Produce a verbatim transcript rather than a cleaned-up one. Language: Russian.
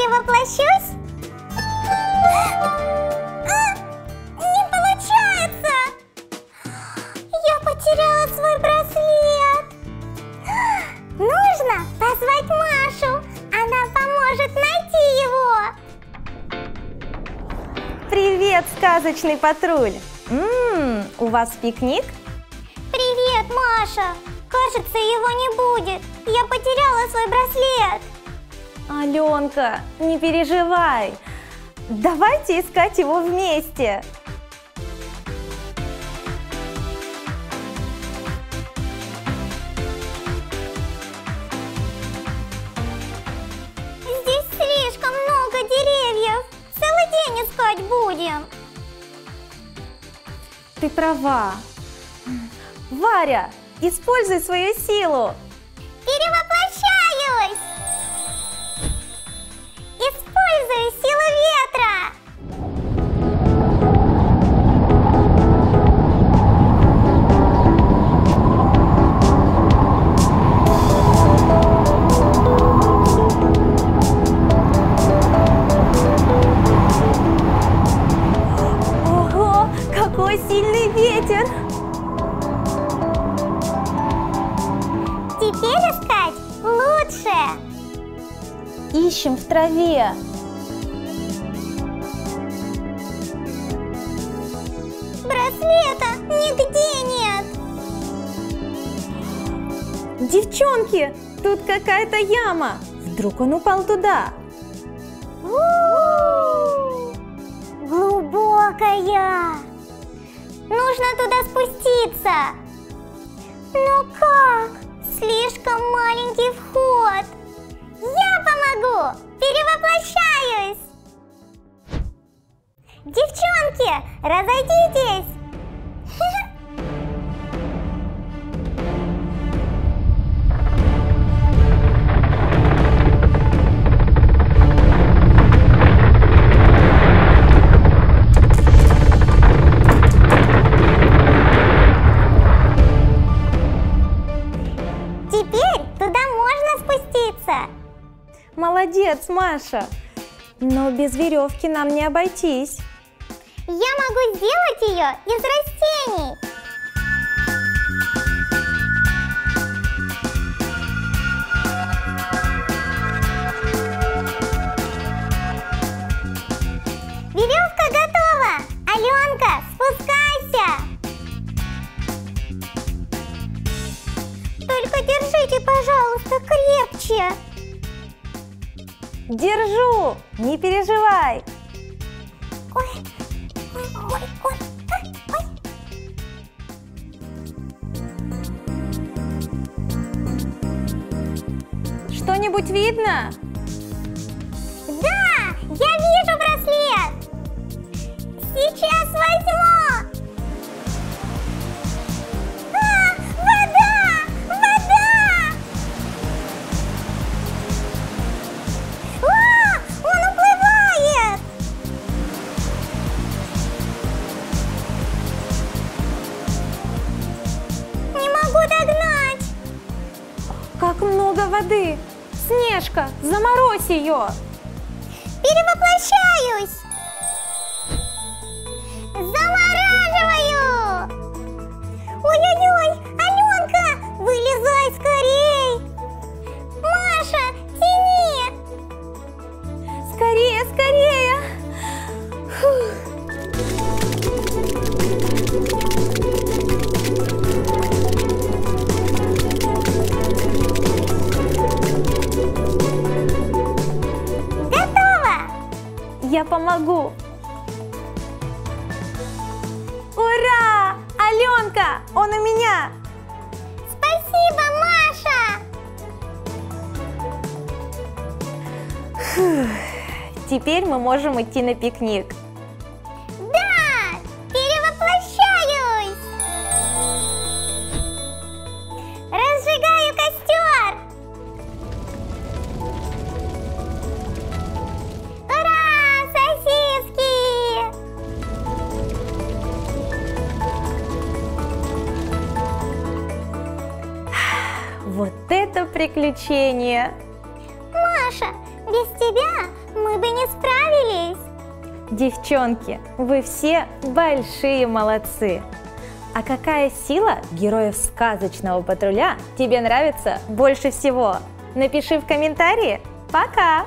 перевоплощусь? А, не получается! Я потеряла свой браслет! Нужно позвать Машу! Она поможет найти его! Привет, сказочный патруль! М-м, у вас пикник? Привет, Маша! Кажется, его не будет! Я потеряла свой браслет! Аленка, не переживай! Давайте искать его вместе! Здесь слишком много деревьев! Целый день искать будем! Ты права! Варя, используй свою силу! Перевоплощаюсь! Использую силу ветра! Ого, какой сильный ветер! Теперь искать лучше! Ищем в траве. Браслета нигде нет. Девчонки, тут какая-то яма. Вдруг он упал туда. У-у-у! Глубокая. Нужно туда спуститься. Но как? Слишком маленький вход. Я помогу! Перевоплощаюсь! Девчонки, разойдитесь! Теперь туда можно спуститься! Молодец, Маша! Но без веревки нам не обойтись. Я могу сделать ее из растений. Веревка готова! Аленка, спускайся! Только держите, пожалуйста, крепче! Держу! Не переживай! Ой, ой, ой, ой, ой. Что-нибудь видно? Да! Я вижу браслет! Сейчас возьму! А, вода! Вода! Как много воды! Снежка, заморозь ее! Перевоплощаюсь! Замораживаю! Ой-ой-ой! Аленка, вылезай скорей! Маша, тяни! Скорее, скорее! Фух. Я помогу! Ура! Аленка! Он у меня! Спасибо, Маша! Фух. Теперь мы можем идти на пикник. Да! Перевоплощаюсь! Разжигаю костер! Вот это приключение! Маша, без тебя Девчонки, вы все большие молодцы! А какая сила героев сказочного патруля тебе нравится больше всего? Напиши в комментарии. Пока!